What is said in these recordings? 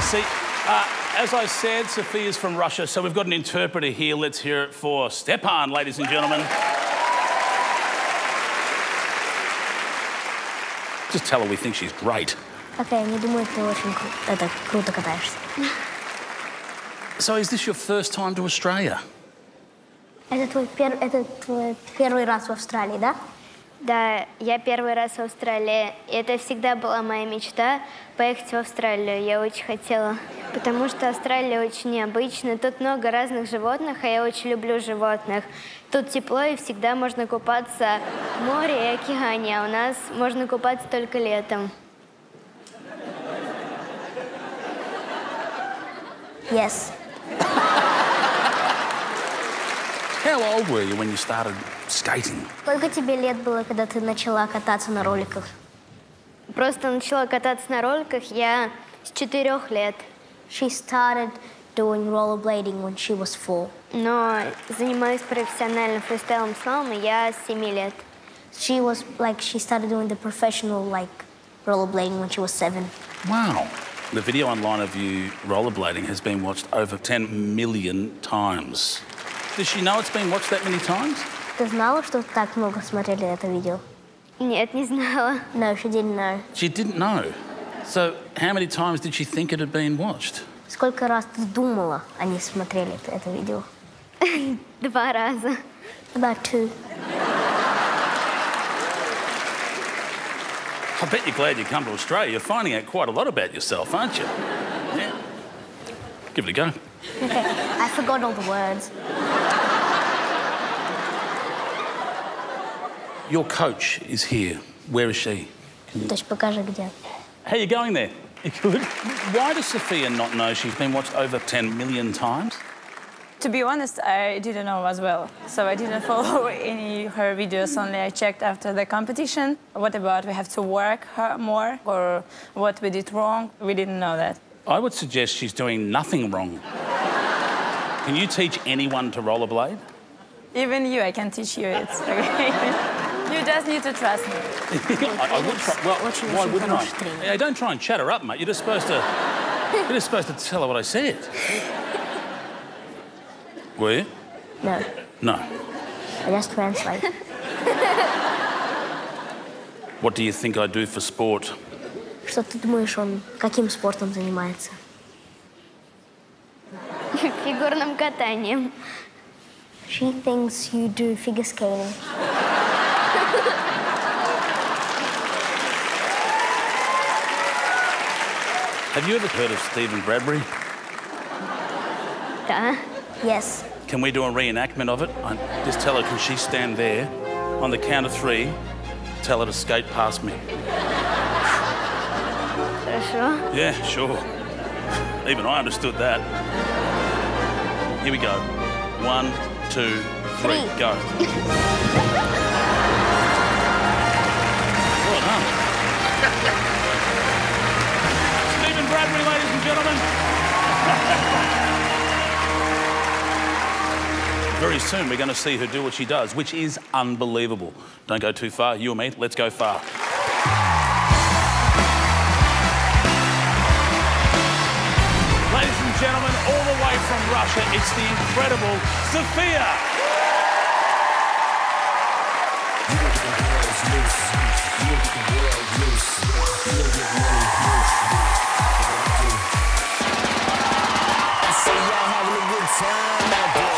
You see, as I said, Sophia's from Russia, so we've got an interpreter here. Let's hear it for Stepan, ladies and gentlemen. Just tell her we think she's great. Okay, не думаю, ты очень круто катаешься. So is this your first time to Australia? Это твой первый раз в Австралии, да? Да, я первый раз в Австралии. Это всегда была моя мечта – поехать в Австралию. Я очень хотела, потому что Австралия очень необычная. Тут много разных животных, а я очень люблю животных. Тут тепло, и всегда можно купаться в море и океане, а у нас можно купаться только летом. Yes. How old were you when you started skating? Сколько тебе лет было, когда ты начала кататься на роликах? Просто начала кататься на роликах я с 4 лет. She started doing rollerblading when she was 4. Но занимаюсь профессиональным фристайлом слаломом я с 7 лет. She started doing the professional rollerblading when she was 7. Wow. The video online of you rollerblading has been watched over 10 million times. Does she know it's been watched that many times? Ты знала, что так много смотрели это видео? Нет, не знала. No, she didn't know. She didn't know. So how many times did she think it had been watched? Сколько раз ты думала, они смотрели это видео? 2 раза. About 2. I bet you're glad you come to Australia. You're finding out quite a lot about yourself, aren't you? Yeah. Give it a go. Okay, I forgot all the words. Your coach is here. Where is she? Just покажи где. How are you going there? Why does Sophia not know she's been watched over 10 million times? To be honest, I didn't know as well, so I didn't follow any of her videos, only I checked after the competition. What about we have to work more, or what we did wrong? We didn't know that. I would suggest she's doing nothing wrong. Can you teach anyone to rollerblade? Even you, I can teach you it, okay? You just need to trust me. I would try, well, why wouldn't I? Yeah, don't try and chat her up, mate. You're just supposed to tell her what I said. Were you? No. No. I just translate. What do you think I do for sport? Что ты думаешь, он каким спортом занимается? Фигурным катанием. She thinks you do figure skating. Have you ever heard of Stephen Bradbury? Да. Yes. Can we do a reenactment of it? Just tell her, can she stand there on the count of 3, tell her to skate past me. Sure? Yeah, sure. Even I understood that. Here we go. 1, 2, 3, go. Well done. Stephen Bradbury, ladies and gentlemen. Very soon we're going to see her do what she does, which is unbelievable. Don't go too far, you and me, let's go far. Gentlemen, all the way from Russia, it's the incredible Sophia. Who got the keys to the world now? You're screwed. Blah, blah, blah.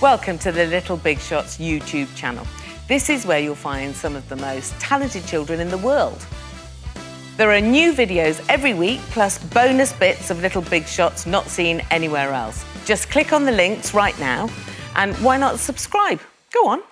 Welcome to the Little Big Shots YouTube channel. This is where you'll find some of the most talented children in the world. There are new videos every week, plus bonus bits of Little Big Shots not seen anywhere else. Just click on the links right now, and why not subscribe? Go on.